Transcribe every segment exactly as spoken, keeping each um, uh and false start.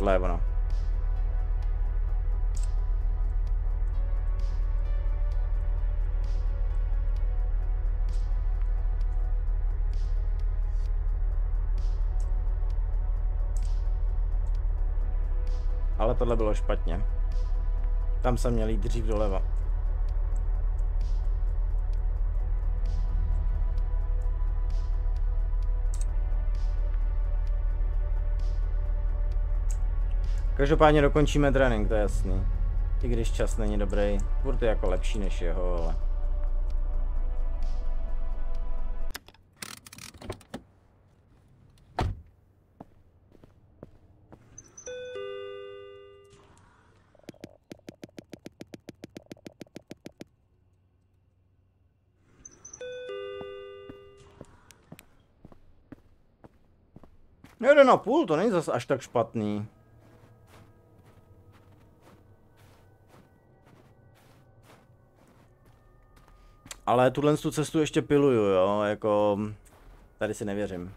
Tohle je ono. Ale tohle bylo špatně. Tam jsem měl jít dřív doleva. Každopádně dokončíme trénink, to je jasný. I když čas není dobrý, furt je jako lepší než jeho, ale... Jeden a půl, to není zase až tak špatný. Ale tuhle tu cestu ještě piluju, jo, jako... Tady si nevěřím.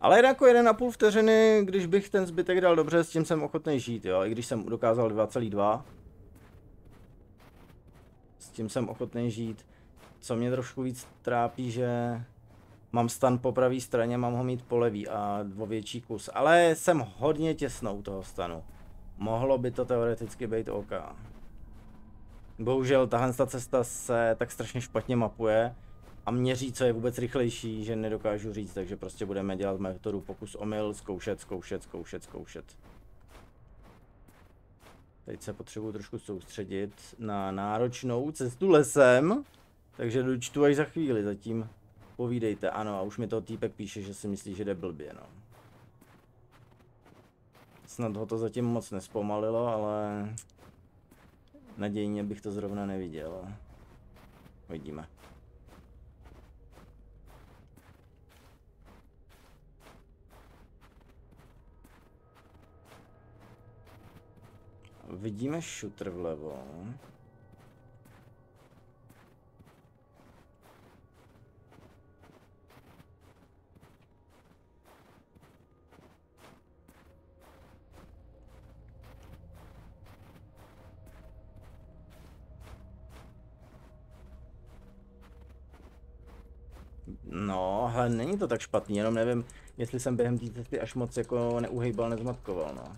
Ale jen jako jeden a půl vteřiny, když bych ten zbytek dal dobře, s tím jsem ochotný žít, jo, i když jsem dokázal dva celá dva. S tím jsem ochotný žít. Co mě trošku víc trápí, že mám stan po pravé straně, mám ho mít po levý a o větší kus. Ale jsem hodně těsno u toho stanu. Mohlo by to teoreticky být OK. Bohužel tahle cesta se tak strašně špatně mapuje. A měří, co je vůbec rychlejší, že nedokážu říct, takže prostě budeme dělat metodu pokus omyl, zkoušet, zkoušet, zkoušet, zkoušet. Teď se potřebuji trošku soustředit na náročnou cestu lesem, takže dočtu až za chvíli, zatím povídejte. Ano, a už mi to týpek píše, že si myslí, že jde blbě, no. Snad ho to zatím moc nespomalilo, ale nadějně bych to zrovna neviděl. Uvidíme. Vidíme šutr vlevo. No, ale není to tak špatný, jenom nevím, jestli jsem během té cesty až moc jako neuhejbal, nezmatkoval, no.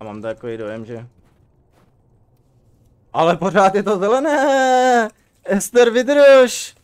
A mám takový dojem, že... Ale pořád je to zelené! Ester, vydrž!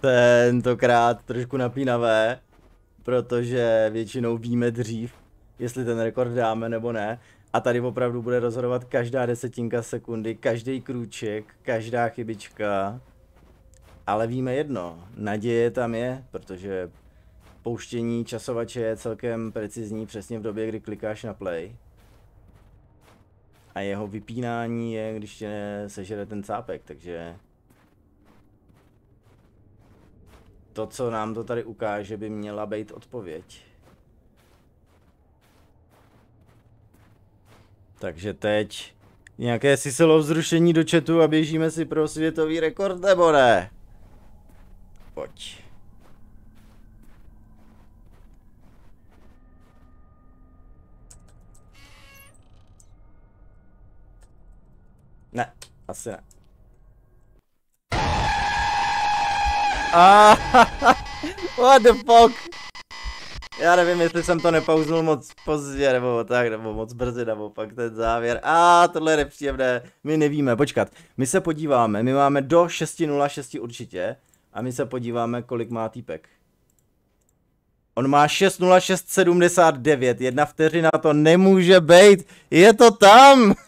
Tentokrát trošku napínavé, protože většinou víme dřív, jestli ten rekord dáme nebo ne. A tady opravdu bude rozhodovat každá desetinka sekundy, každý krůček, každá chybička. Ale víme jedno, naděje tam je, protože pouštění časovače je celkem precizní přesně v době, kdy klikáš na play. A jeho vypínání je, když tě sežere ten cápek, takže... To, co nám to tady ukáže, by měla být odpověď. Takže teď nějaké siselo vzrušení do chatu a běžíme si pro světový rekord, nebo ne? Pojď. Asi ne. Ah, what the fuck? Já nevím, jestli jsem to nepauznul moc pozdě, nebo tak, nebo moc brzy, nebo pak ten závěr. A ah, tohle je nepříjemné, my nevíme, počkat. My se podíváme, my máme do šest nula šest určitě. A my se podíváme, kolik má týpek. On má šest nula šest sedmdesát devět, jedna vteřina, to nemůže být, je to tam!